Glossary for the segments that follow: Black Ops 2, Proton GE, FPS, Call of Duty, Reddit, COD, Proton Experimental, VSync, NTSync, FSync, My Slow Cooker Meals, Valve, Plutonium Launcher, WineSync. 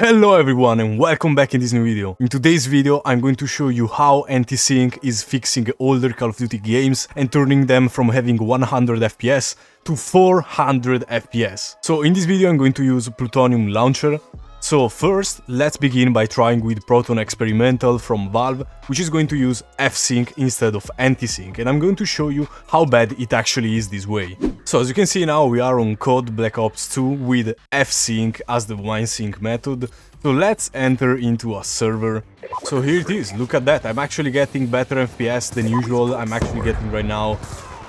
Hello everyone and welcome back in this new video. In today's video I'm going to show you how NTSync is fixing older Call of Duty games and turning them from having 100 FPS to 400 FPS. So in this video I'm going to use Plutonium Launcher. So first, let's begin by trying with Proton Experimental from Valve, which is going to use FSync instead of NTSync, and I'm going to show you how bad it actually is this way. So as you can see now, we are on Code Black Ops 2 with FSync as the WineSync method. So let's enter into a server. So here it is, look at that, I'm actually getting better FPS than usual. I'm actually getting right now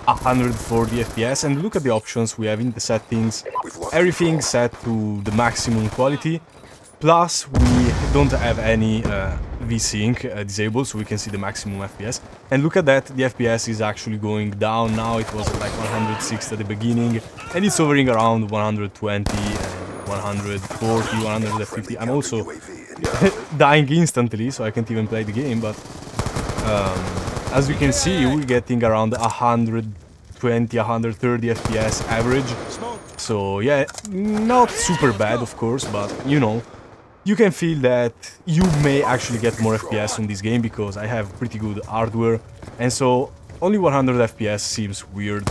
140 FPS, and look at the options we have in the settings. Everything set to the maximum quality. Plus, we don't have any VSync disabled, so we can see the maximum FPS. And look at that, the FPS is actually going down now. It was like 106 at the beginning, and it's hovering around 120, 140, 150. I'm also dying instantly, so I can't even play the game, but as you can see, we're getting around 120, 130 FPS average. So yeah, not super bad, of course, but you know, you can feel that you may actually get more FPS on this game because I have pretty good hardware, and so only 100 FPS seems weird.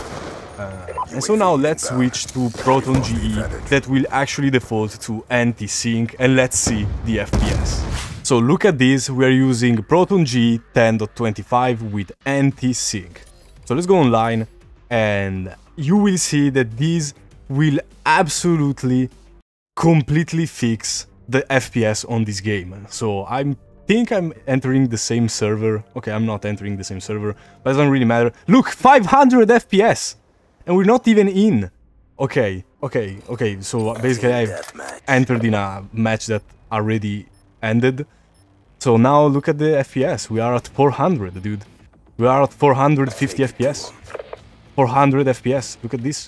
And so now let's switch to Proton GE that will actually default to NTSync, and let's see the FPS. So look at this, we are using Proton GE 10.25 with NTSync. So let's go online and you will see that these will absolutely completely fix the FPS on this game. So I think I'm entering the same server. Okay, I'm not entering the same server, but it doesn't really matter. Look, 500 FPS, and we're not even in. Okay. So basically, I've entered in a match that already ended. So now look at the FPS. We are at 400, dude. We are at 450 FPS. 400 FPS. Look at this.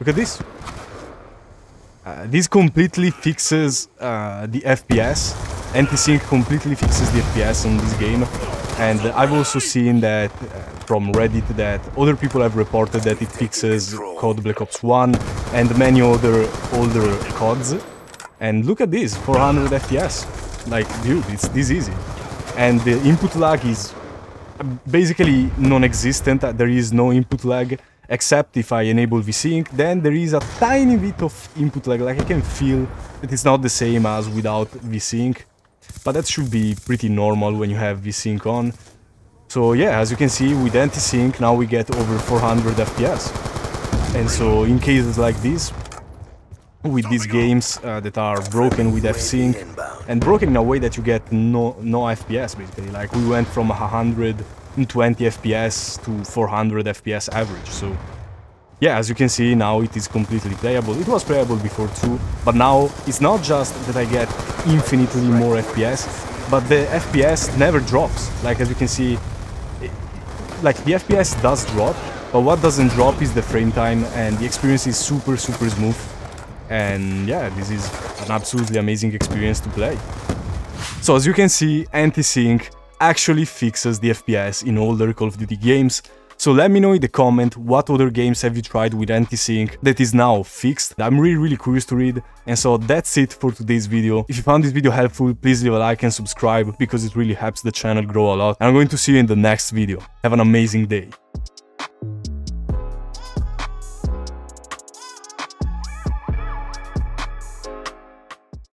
Look at this. This completely fixes the FPS. NTSync completely fixes the FPS on this game, and I've also seen that from Reddit that other people have reported that it fixes COD Black Ops 1 and many other older CODs. And look at this, 400 FPS. Like, dude, it's this easy. And the input lag is basically non-existent. There is no input lag. Except if I enable VSync, then there is a tiny bit of input lag. Like I can feel that it's not the same as without VSync, but that should be pretty normal when you have VSync on. So yeah, as you can see, with NTSync now we get over 400 FPS. And so in cases like this, with these games that are broken with FSync, and broken in a way that you get no FPS basically. Like we went from 120 FPS to 400 FPS average. So yeah, as you can see now it is completely playable. It was playable before too, but now it's not just that I get infinitely more FPS, but the FPS never drops. Like as you can see, like the FPS does drop, but what doesn't drop is the frame time, and the experience is super smooth. And yeah, this is an absolutely amazing experience to play. So as you can see, NTSync actually fixes the FPS in older Call of Duty games. So let me know in the comment what other games have you tried with NTSync that is now fixed. I'm really curious to read. And so that's it for today's video. If you found this video helpful, please leave a like and subscribe because it really helps the channel grow a lot. And I'm going to see you in the next video. Have an amazing day.